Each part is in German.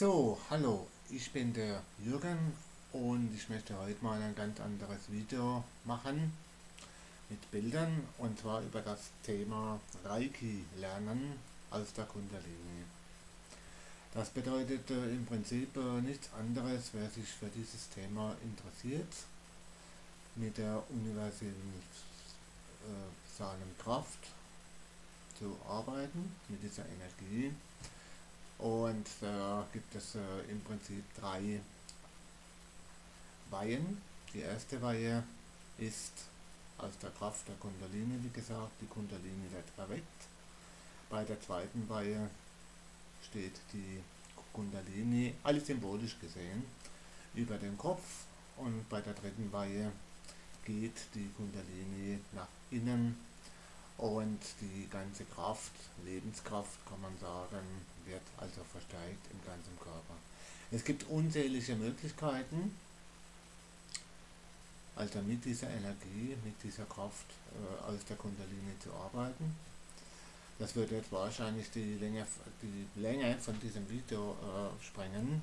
So, hallo, ich bin der Jürgen und ich möchte heute mal ein ganz anderes Video machen mit Bildern, und zwar über das Thema Reiki lernen aus der Kundalini. Das bedeutet im Prinzip nichts anderes, wer sich für dieses Thema interessiert, mit der universalen Kraft zu arbeiten, mit dieser Energie. Und da gibt es im Prinzip drei Weihen. Die erste Weihe ist aus der Kraft der Kundalini, wie gesagt, die Kundalini wird erweckt. Bei der zweiten Weihe steht die Kundalini, alles symbolisch gesehen, über den Kopf. Und bei der dritten Weihe geht die Kundalini nach innen. Und die ganze Kraft, Lebenskraft kann man sagen, wird also verstärkt im ganzen Körper. Es gibt unzählige Möglichkeiten, also mit dieser Energie, mit dieser Kraft aus der Kundalini zu arbeiten. Das würde jetzt wahrscheinlich die Länge von diesem Video sprengen.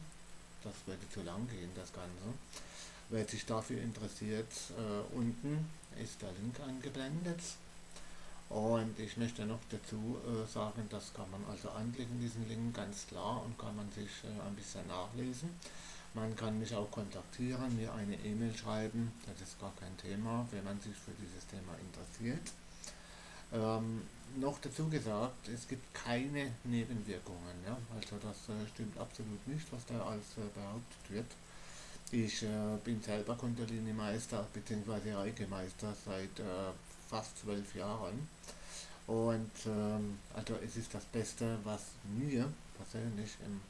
Das würde zu lang gehen, das Ganze. Wer sich dafür interessiert, unten ist der Link angeblendet. Und ich möchte noch dazu sagen, das kann man also anklicken, diesen Link, ganz klar, und kann man sich ein bisschen nachlesen. Man kann mich auch kontaktieren, mir eine E-Mail schreiben, das ist gar kein Thema, wenn man sich für dieses Thema interessiert. Noch dazu gesagt, es gibt keine Nebenwirkungen, ja? Also das stimmt absolut nicht, was da als behauptet wird. Ich bin selber Kundalini-Meister bzw. Reiki-Meister seit fast 12 Jahren, und also es ist das Beste, was mir persönlich in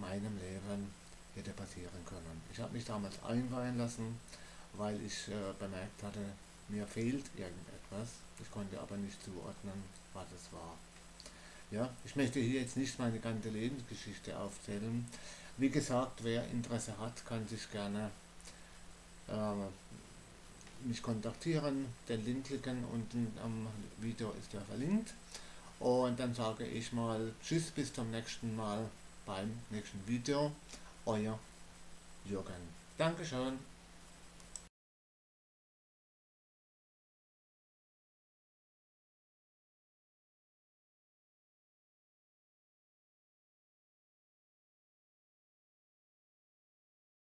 meinem Leben hätte passieren können. Ich habe mich damals einweihen lassen, weil ich bemerkt hatte, mir fehlt irgendetwas. Ich konnte aber nicht zuordnen, was es war. Ja, ich möchte hier jetzt nicht meine ganze Lebensgeschichte aufzählen. Wie gesagt, wer Interesse hat, kann sich gerne mich kontaktieren, den Link klicken, unten am Video ist ja verlinkt. Und dann sage ich mal tschüss, bis zum nächsten Mal beim nächsten Video. Euer Jürgen. Dankeschön.